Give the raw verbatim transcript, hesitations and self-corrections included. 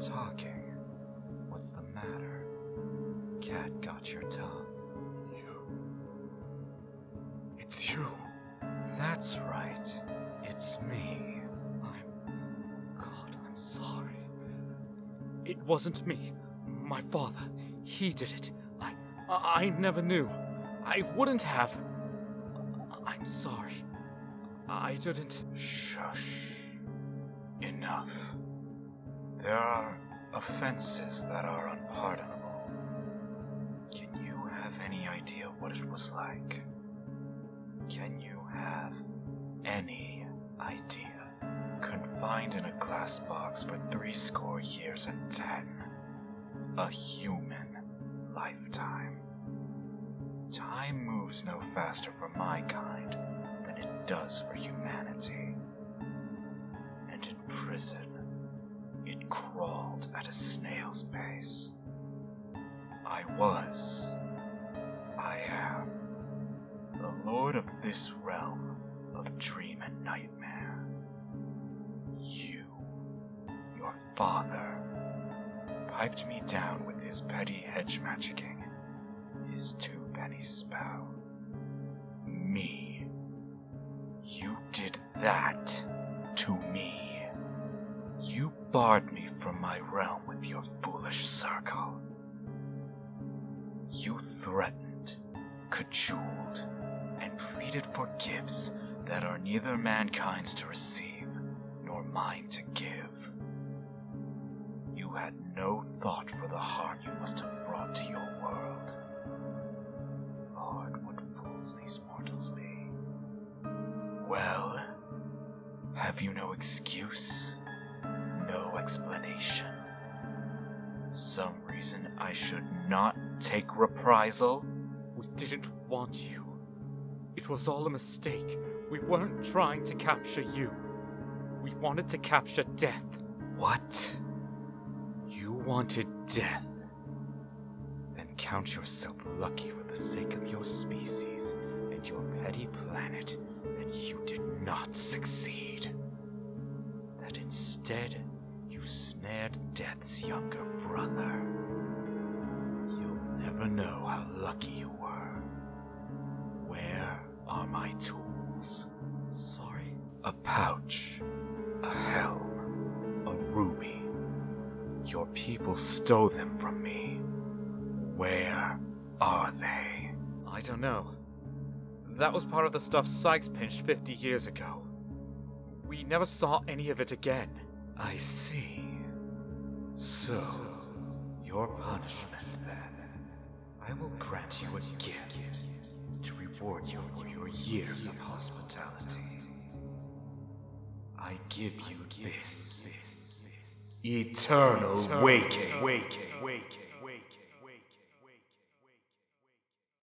Talking. What's the matter? Cat got your tongue. You. It's you. That's right. It's me. I'm... God, I'm sorry. It wasn't me. My father. He did it. I... I never knew. I wouldn't have. I'm sorry. I didn't... Shush. Enough. There are offenses that are unpardonable. Can you have any idea what it was like? Can you have any idea? Confined in a glass box for three score years and ten. A human lifetime. Time moves no faster for my kind than it does for humanity. And in prison, it crawled at a snail's pace. I was. I am. The lord of this realm of dream and nightmare. You, your father, piped me down with his petty hedge magicking, his two-penny spell. Me. You did that to me. You barred me from my realm with your foolish circle. You threatened, cajoled, and pleaded for gifts that are neither mankind's to receive nor mine to give. You had no thought for the harm you must have brought to your world. Lord, what fools these mortals be. Well, have you no excuse? No explanation. Some reason I should not take reprisal? We didn't want you. It was all a mistake. We weren't trying to capture you. We wanted to capture death. What? You wanted death? Then count yourself lucky for the sake of your species and your petty planet that you did not succeed. That instead, you snared Death's younger brother. You'll never know how lucky you were. Where are my tools? Sorry. A pouch, a helm, a ruby. Your people stole them from me. Where are they? I don't know. That was part of the stuff Sykes pinched fifty years ago. We never saw any of it again. I see. So, your punishment, then. I will grant you a gift to reward you for your years of hospitality. I give you this eternal waking.